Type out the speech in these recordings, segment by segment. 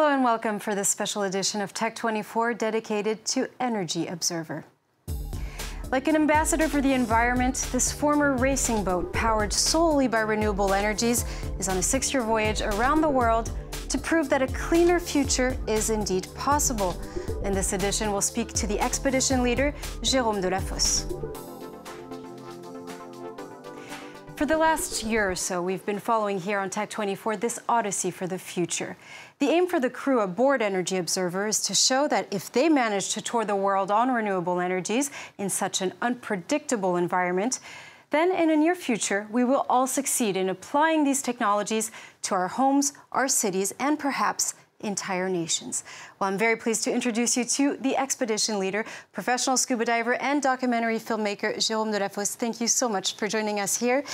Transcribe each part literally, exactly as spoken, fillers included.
Hello and welcome for this special edition of Tech twenty-four dedicated to Energy Observer. Like an ambassador for the environment, this former racing boat, powered solely by renewable energies, is on a six-year voyage around the world to prove that a cleaner future is indeed possible. In this edition, we'll speak to the expedition leader, Jérôme Delafosse. For the last year or so, we've been following here on Tech twenty-four this odyssey for the future. The aim for the crew aboard Energy Observer is to show that if they manage to tour the world on renewable energies in such an unpredictable environment, then in the near future, we will all succeed in applying these technologies to our homes, our cities, and perhaps entire nations. Well, I'm very pleased to introduce you to the expedition leader, professional scuba diver and documentary filmmaker, Jérôme Delafosse. Thank you so much for joining us here.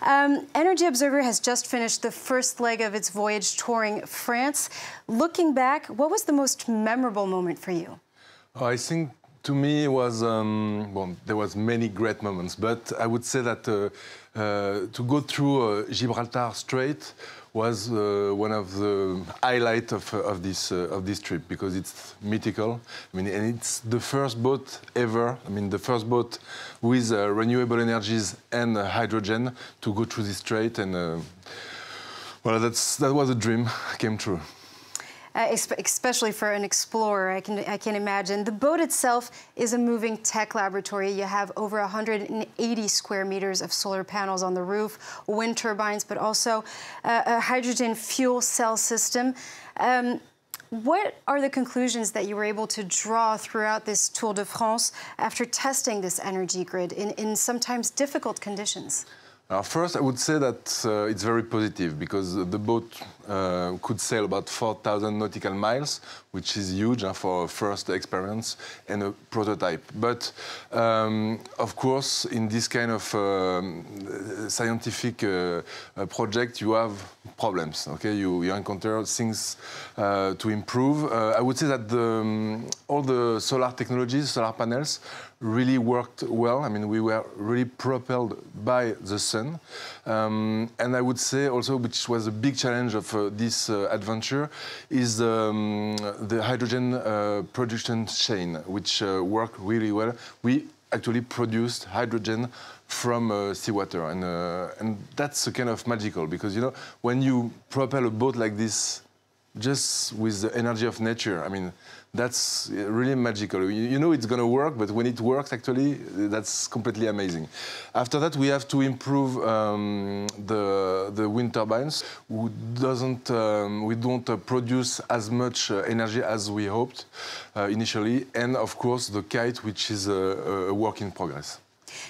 Um, Energy Observer has just finished the first leg of its voyage touring France. Looking back, what was the most memorable moment for you? Oh, I think to me it was, um, well, there was many great moments, but I would say that uh, uh, to go through uh, Gibraltar Strait was uh, one of the highlights of, of, this, uh, of this trip, because it's mythical. I mean, and it's the first boat ever, I mean, the first boat with uh, renewable energies and uh, hydrogen to go through this strait. And, uh, well, that's, that was a dream, came true. Uh, especially for an explorer, I can, I can imagine. The boat itself is a moving tech laboratory. You have over one hundred eighty square meters of solar panels on the roof, wind turbines, but also uh, a hydrogen fuel cell system. Um, what are the conclusions that you were able to draw throughout this Tour de France after testing this energy grid in, in sometimes difficult conditions? Uh, first, I would say that uh, it's very positive, because the boat uh, could sail about four thousand nautical miles, which is huge uh, for a first experience and a prototype. But, um, of course, in this kind of uh, scientific uh, project, you have problems, okay? You, you encounter things uh, to improve. Uh, I would say that the, um, all the solar technologies, solar panels, really worked well. I mean, we were really propelled by the sun. Um, and I would say also, which was a big challenge of uh, this uh, adventure, is um, the hydrogen uh, production chain, which uh, worked really well. We actually produced hydrogen from uh, seawater, and, uh, and that's a kind of magical, because, you know, when you propel a boat like this, just with the energy of nature, I mean, that's really magical. You know it's going to work, but when it works, actually, that's completely amazing. After that, we have to improve um, the, the wind turbines. We, doesn't, um, we don't uh, produce as much uh, energy as we hoped uh, initially. And, of course, the kite, which is a, a work in progress.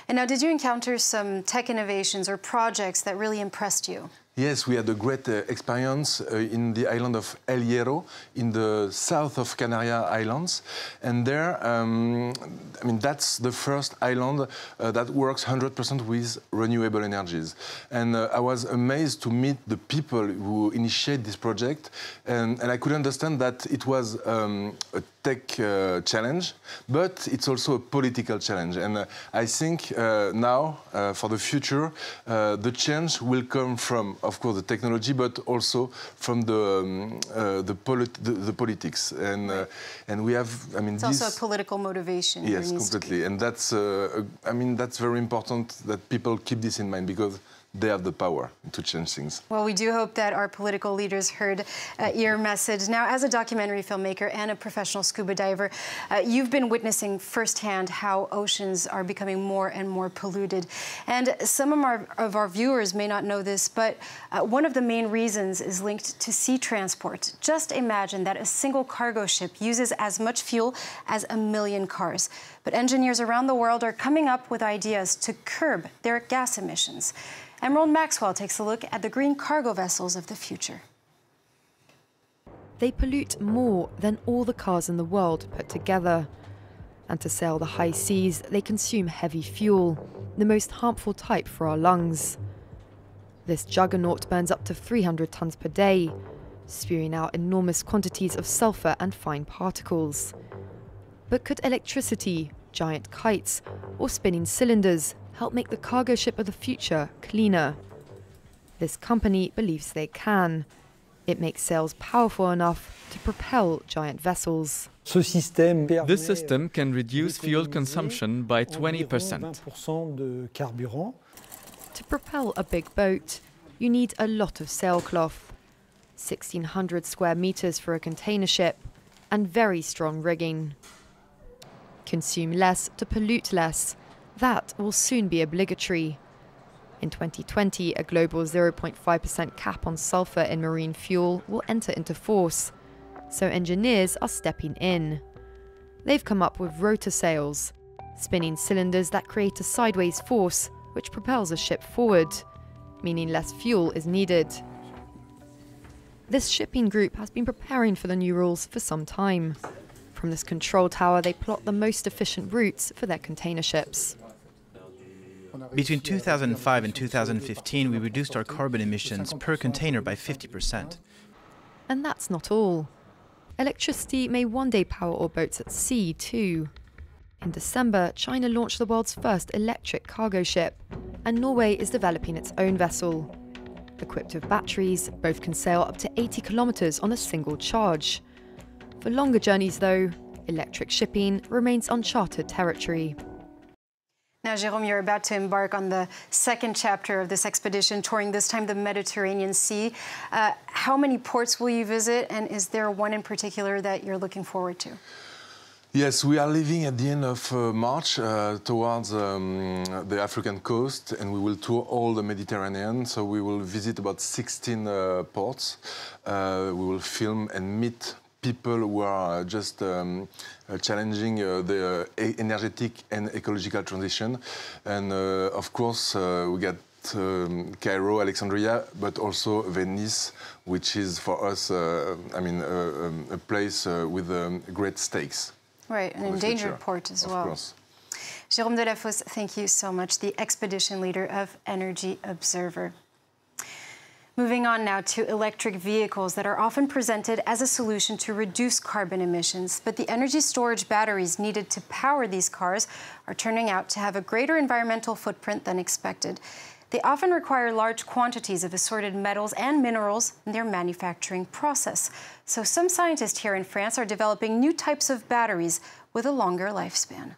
And now, did you encounter some tech innovations or projects that really impressed you? Yes, we had a great uh, experience uh, in the island of El Hierro, in the south of Canary Islands. And there, um, I mean, that's the first island uh, that works one hundred percent with renewable energies. And uh, I was amazed to meet the people who initiate this project. And, and I could understand that it was um, a tech uh, challenge, but it's also a political challenge. And uh, I think uh, now, uh, for the future, uh, the change will come from, of course, the technology, but also from the um, uh, the, polit the, the politics. And uh, and we have, I mean, it's this also a political motivation. Yes, completely. And that's, uh, I mean, that's very important that people keep this in mind, because they have the power to change things. Well, we do hope that our political leaders heard uh, your message. Now, as a documentary filmmaker and a professional scuba diver, uh, you've been witnessing firsthand how oceans are becoming more and more polluted. And some of our, of our viewers may not know this, but uh, one of the main reasons is linked to sea transport. Just imagine that a single cargo ship uses as much fuel as a million cars. But engineers around the world are coming up with ideas to curb their gas emissions. Emerald Maxwell takes a look at the green cargo vessels of the future. They pollute more than all the cars in the world put together. And to sail the high seas, they consume heavy fuel, the most harmful type for our lungs. This juggernaut burns up to three hundred tons per day, spewing out enormous quantities of sulfur and fine particles. But could electricity, giant kites, or spinning cylinders help make the cargo ship of the future cleaner? This company believes they can. It makes sails powerful enough to propel giant vessels. This system can reduce fuel consumption by twenty percent. To propel a big boat, you need a lot of sailcloth, sixteen hundred square meters for a container ship, and very strong rigging. Consume less to pollute less. That will soon be obligatory. In twenty twenty, a global zero point five percent cap on sulfur in marine fuel will enter into force, so engineers are stepping in. They've come up with rotor sails, spinning cylinders that create a sideways force which propels a ship forward, meaning less fuel is needed. This shipping group has been preparing for the new rules for some time. From this control tower, they plot the most efficient routes for their container ships. Between two thousand five and two thousand fifteen, we reduced our carbon emissions per container by fifty percent. And that's not all. Electricity may one day power all boats at sea, too. In December, China launched the world's first electric cargo ship, and Norway is developing its own vessel. Equipped with batteries, both can sail up to eighty kilometers on a single charge. For longer journeys, though, electric shipping remains uncharted territory. Now, Jérôme, you're about to embark on the second chapter of this expedition, touring this time the Mediterranean Sea. Uh, how many ports will you visit, and is there one in particular that you're looking forward to? Yes, we are leaving at the end of uh, March uh, towards um, the African coast, and we will tour all the Mediterranean. So we will visit about sixteen uh, ports. Uh, we will film and meet people who are just um, uh, challenging uh, the uh, energetic and ecological transition. And uh, of course, uh, we got um, Cairo, Alexandria, but also Venice, which is for us, uh, I mean, uh, um, a place uh, with um, great stakes. Right, an endangered port as well. Of course. Jérôme Delafosse, thank you so much, the expedition leader of Energy Observer. Moving on now to electric vehicles that are often presented as a solution to reduce carbon emissions. But the energy storage batteries needed to power these cars are turning out to have a greater environmental footprint than expected. They often require large quantities of assorted metals and minerals in their manufacturing process. So some scientists here in France are developing new types of batteries with a longer lifespan.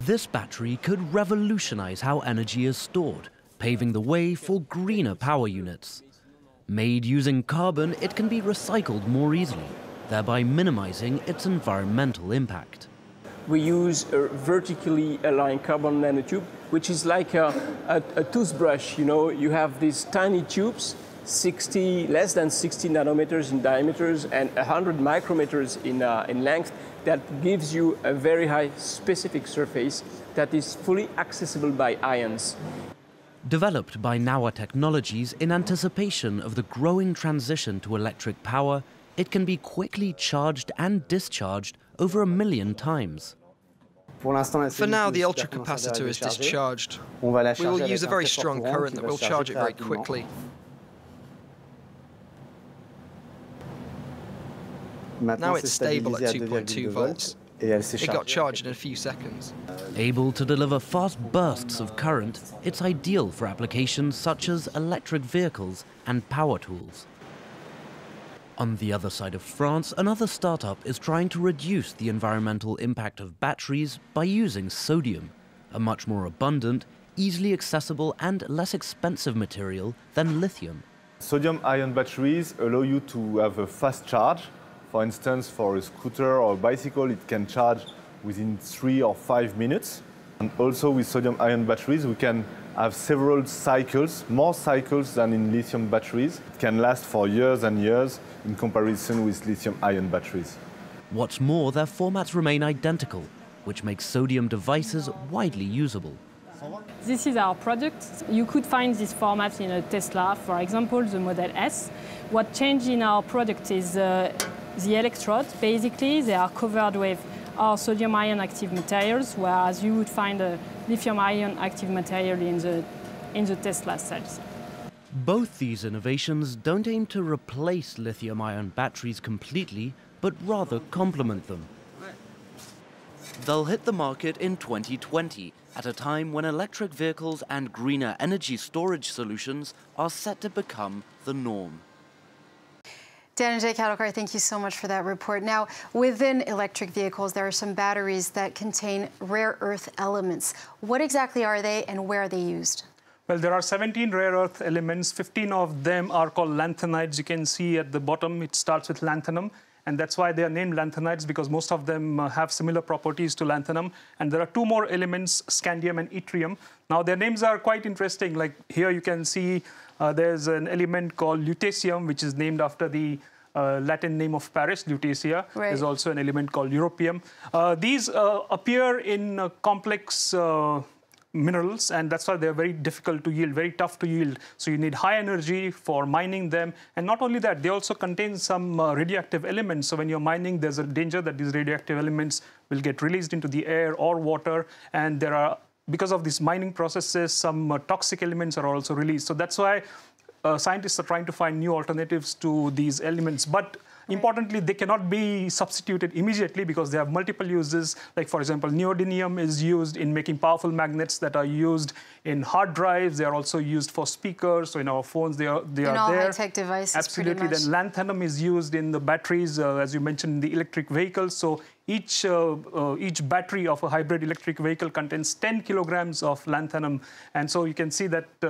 This battery could revolutionize how energy is stored, paving the way for greener power units. Made using carbon, it can be recycled more easily, thereby minimizing its environmental impact. We use a vertically aligned carbon nanotube, which is like a, a, a toothbrush. You know, you have these tiny tubes, sixty, less than sixty nanometers in diameters and one hundred micrometers in, uh, in length, that gives you a very high specific surface that is fully accessible by ions. Developed by Nawa Technologies in anticipation of the growing transition to electric power, it can be quickly charged and discharged over a million times. For now, the ultracapacitor is discharged. We will use a very strong current that will charge it very quickly. Now it's stable at two point two volts. It got charged in a few seconds. Able to deliver fast bursts of current, it's ideal for applications such as electric vehicles and power tools. On the other side of France, another startup is trying to reduce the environmental impact of batteries by using sodium, a much more abundant, easily accessible and less expensive material than lithium. Sodium-ion batteries allow you to have a fast charge. For instance, for a scooter or a bicycle, it can charge within three or five minutes. And also with sodium-ion batteries, we can have several cycles, more cycles than in lithium batteries. It can last for years and years in comparison with lithium-ion batteries. What's more, their formats remain identical, which makes sodium devices widely usable. This is our product. You could find these formats in a Tesla, for example, the Model S. What changed in our product is uh, the electrodes. Basically, they are covered with our sodium-ion active materials, whereas you would find a lithium-ion active material in the, in the Tesla cells. Both these innovations don't aim to replace lithium-ion batteries completely, but rather complement them. They'll hit the market in twenty twenty, at a time when electric vehicles and greener energy storage solutions are set to become the norm. Dan and Jay Kattelkar, thank you so much for that report. Now, within electric vehicles, there are some batteries that contain rare earth elements. What exactly are they and where are they used? Well, there are seventeen rare earth elements. fifteen of them are called lanthanides. You can see at the bottom, it starts with lanthanum. And that's why they are named lanthanides, because most of them have similar properties to lanthanum. And there are two more elements, scandium and yttrium. Now, their names are quite interesting. Like here you can see uh, there's an element called lutetium, which is named after the Uh, Latin name of Paris, Lutetia. Right. There's also an element called europium. Uh, these uh, appear in uh, complex uh, minerals, and that's why they're very difficult to yield, very tough to yield. So you need high energy for mining them. And not only that, they also contain some uh, radioactive elements. So when you're mining, there's a danger that these radioactive elements will get released into the air or water. And there are, because of these mining processes, some uh, toxic elements are also released. So that's why Uh, scientists are trying to find new alternatives to these elements. But importantly, they cannot be substituted immediately because they have multiple uses. Like, for example, neodymium is used in making powerful magnets that are used in hard drives. They are also used for speakers. So in our phones, they are, they in are all there. In high-tech devices, absolutely. Then lanthanum is used in the batteries, uh, as you mentioned, in the electric vehicles. So each, uh, uh, each battery of a hybrid electric vehicle contains ten kilograms of lanthanum. And so you can see that uh,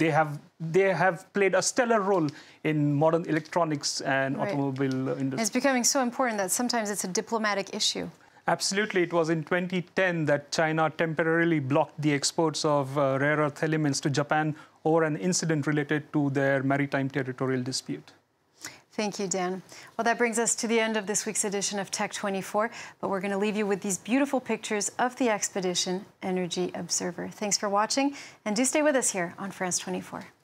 they have they have played a stellar role in modern electronics and right. automobile industry. It's becoming so important that sometimes it's a diplomatic issue. Absolutely. It was in twenty ten that China temporarily blocked the exports of uh, rare earth elements to Japan over an incident related to their maritime territorial dispute. Thank you, Dan. Well, that brings us to the end of this week's edition of Tech twenty-four, but we're going to leave you with these beautiful pictures of the expedition Energy Observer. Thanks for watching, and do stay with us here on France twenty-four.